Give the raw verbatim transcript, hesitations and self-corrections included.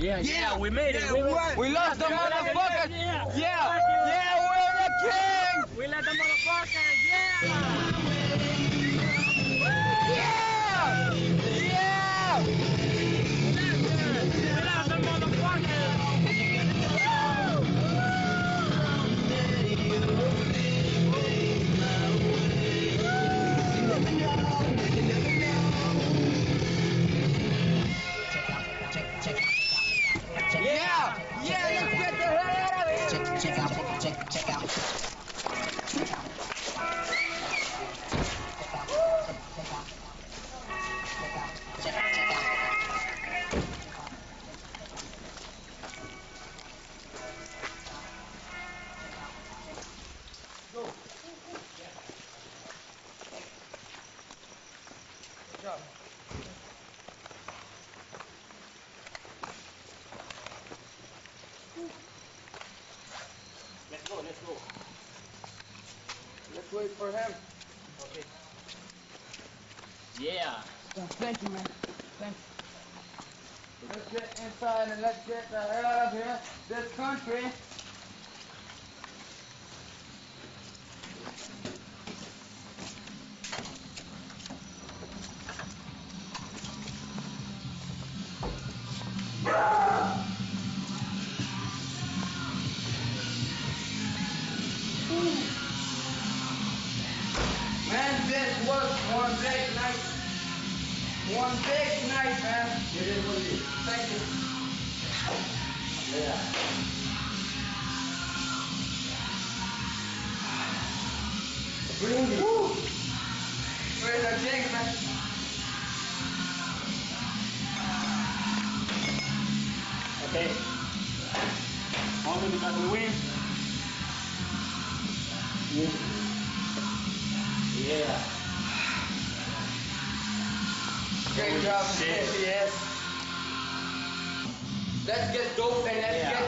Yeah, yeah, yeah, we made it. Yeah, we, we, we lost, lost the motherfuckers. Yeah, yeah, yeah, we're the kings. We let the motherfuckers. Yeah. Yeah, yeah. We lost the motherfuckers. Yeah! Yeah, let's get the hell out of here! Check, check out, check, check out. Check out. Check out, check out. Go. Good job. Let's go, let's go. Let's wait for him. Okay. Yeah. Thank you, man. Thanks. Let's get inside and let's get the hell out of here. This country. One big night, man. It is what it is. Thank you. Yeah. Bring it. Woo! Where's our drink, man? Okay. Only because we win. Yeah. Yeah. Great job, C B S. Let's get dope and let's yeah. get